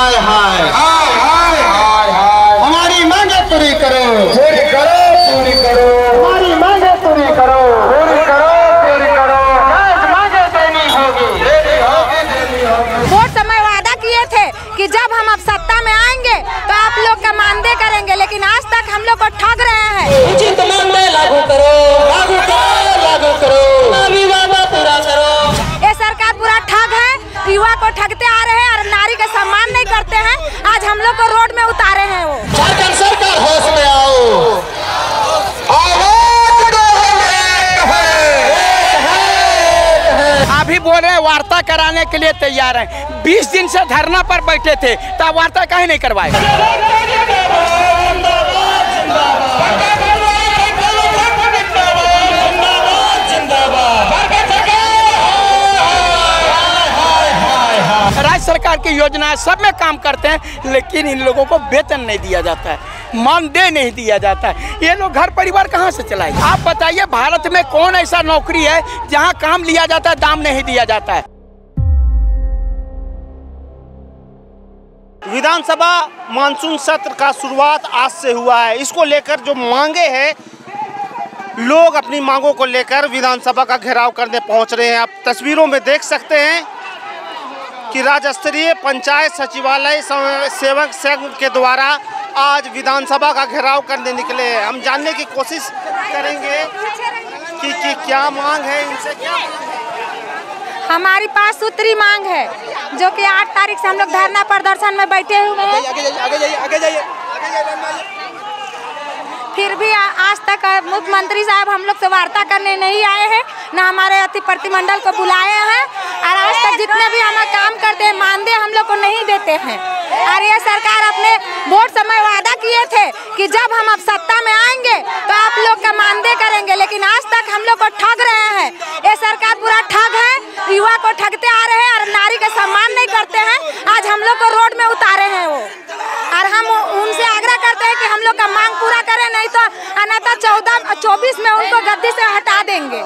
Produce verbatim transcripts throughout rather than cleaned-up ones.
हाय हाय हाय हाय हाय हाय। हमारी मांगे पूरी करो पूरी करो पूरी करो, हमारी मांगे पूरी करो पूरी करो पूरी करो। मांगे देनी होगी देनी होगी देनी होगी। वोट समय वादा किए थे कि जब हम अब सत्ता में आएंगे तो आप लोग का मानदेय करेंगे, लेकिन आज तक हम लोग को ठग रहे हैं। उचित मानदेय लागू करो लागू करो लागू करो, सभी वादा पूरा करो। ये सरकार पूरा ठग है, युवा को ठगते आ रहे हैं और नारी का सम्मान नहीं करते हैं। आज हम लोग को रोड में उतारे हैं वो। झारखंड सरकार होश में आओ, अभी बोल रहे वार्ता कराने के लिए तैयार हैं। बीस दिन से धरना पर बैठे थे, तब वार्ता काहे नहीं करवाए। राज्य सरकार की योजनाएं सब में काम करते हैं, लेकिन इन लोगों को वेतन नहीं दिया जाता है, मानदेय नहीं दिया जाता है। ये लोग घर परिवार कहाँ से चलाएंगे? आप बताइए, भारत में कौन ऐसा नौकरी है जहाँ काम लिया जाता है, दाम नहीं दिया जाता है? विधानसभा मानसून सत्र का शुरुआत आज से हुआ है। इसको लेकर जो मांगे हैं, लोग अपनी मांगों को लेकर विधानसभा का घेराव करने पहुँच रहे हैं। आप तस्वीरों में देख सकते हैं कि राज्य स्तरीय पंचायत सचिवालय सेवक संघ के द्वारा आज विधानसभा का घेराव करने निकले हैं। हम जानने की कोशिश करेंगे कि, कि क्या मांग है इनसे। क्या हमारी पाँच सूत्री मांग है, जो कि आठ तारीख से हम लोग धरना प्रदर्शन में बैठे हुए हैं। आगे जाइए आगे जाइए। फिर भी आ, आज तक मुख्यमंत्री साहब हम लोग से वार्ता करने नहीं आए हैं, ना हमारे अति प्रतिमंडल को बुलाए हैं। और आज तक जितने भी हम काम करते हैं, मानदेय हम लोग को नहीं देते हैं। और ये सरकार अपने वोट समय वादा किए थे कि जब हम अब सत्ता में आएंगे तो आप लोग का मानदेय करेंगे, लेकिन आज तक हम लोग को ठग रहे हैं। ये सरकार पूरा ठग है, युवा को ठगते आ रहे हैं और नारी का सम्मान नहीं करते हैं। आज हम लोग को रोड में उतारे हैं वो। और हम उनसे आग्रह करते हैं कि हम लोग का मांग पूरा करें, नहीं तो अनाथा चौदह चौबीस में उनको गद्दी से हटा देंगे।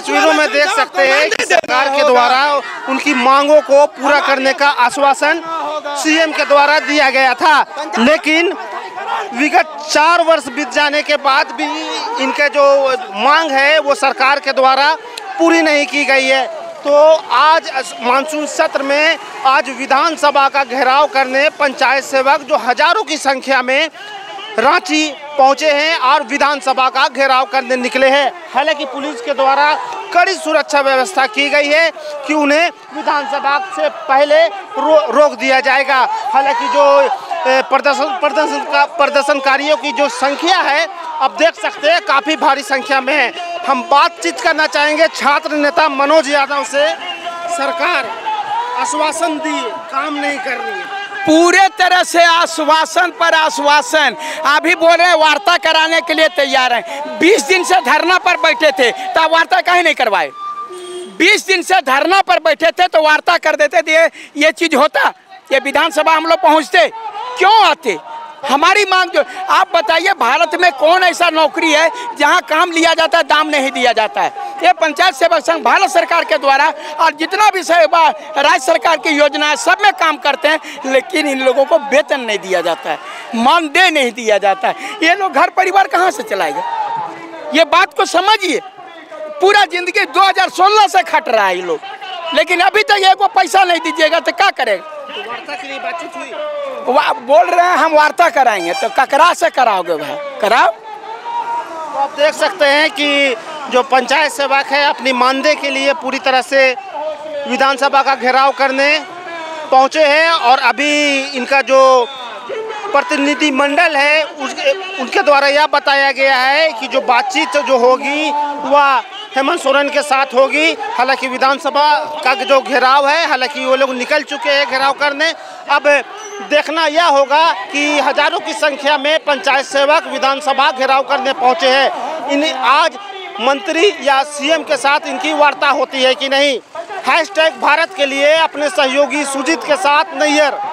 तस्वीरों में देख सकते हैं कि सरकार के द्वारा उनकी मांगों को पूरा करने का आश्वासन सीएम के द्वारा दिया गया था, लेकिन विगत चार वर्ष बीत जाने के बाद भी इनके जो मांग है वो सरकार के द्वारा पूरी नहीं की गई है। तो आज मानसून सत्र में आज विधानसभा का घेराव करने पंचायत सेवक जो हजारों की संख्या में रांची पहुंचे हैं और विधानसभा का घेराव करने निकले हैं। हालांकि पुलिस के द्वारा कड़ी सुरक्षा व्यवस्था की गई है कि उन्हें विधानसभा से पहले रो, रोक दिया जाएगा। हालांकि जो प्रदर्शन प्रदर्शन का प्रदर्शनकारियों की जो संख्या है, अब देख सकते हैं काफ़ी भारी संख्या में है। हम बातचीत करना चाहेंगे छात्र नेता मनोज यादव से। सरकार आश्वासन दी, काम नहीं कर रही है। पूरे तरह से आश्वासन पर आश्वासन। अभी बोल रहे हैं वार्ता कराने के लिए तैयार हैं। बीस दिन से धरना पर बैठे थे, तब वार्ता काहे नहीं करवाए? बीस दिन से धरना पर बैठे थे तो वार्ता कर देते थे, ये चीज़ होता? ये विधानसभा हम लोग पहुँचते? क्यों आते? हमारी मांग जो, आप बताइए, भारत में कौन ऐसा नौकरी है जहाँ काम लिया जाता है, दाम नहीं दिया जाता है? ये पंचायत सेवक संघ भारत सरकार के द्वारा और जितना भी राज्य सरकार की योजनाएं सब में काम करते हैं, लेकिन इन लोगों को वेतन नहीं दिया जाता है, मानदेय नहीं दिया जाता है। ये लोग घर परिवार कहाँ से चलाएंगे? ये बात को समझिए। पूरा जिंदगी दो हज़ार सोलह से खट रहा है ये लोग, लेकिन अभी तक ये को पैसा नहीं दीजिएगा तो क्या करेगा? तो वार्ता के लिए बातचीत हुई? वा, बोल रहे हैं हम वार्ता कराएंगे, तो ककरा से कराओगे भाई? कराओ। तो आप देख सकते हैं कि जो पंचायत सेवक है अपनी मानदेय के लिए पूरी तरह से विधानसभा का घेराव करने पहुंचे हैं। और अभी इनका जो प्रतिनिधिमंडल है उसके उनके द्वारा यह बताया गया है कि जो बातचीत जो होगी वह हेमंत सोरेन के साथ होगी। हालांकि विधानसभा का जो घेराव है, हालांकि वो लोग निकल चुके हैं घेराव करने। अब देखना यह होगा कि हजारों की संख्या में पंचायत सेवक विधानसभा घेराव करने पहुंचे हैं। इन आज मंत्री या सीएम के साथ इनकी वार्ता होती है कि नहीं। हैशटैग भारत के लिए अपने सहयोगी सुजीत के साथ नैयर।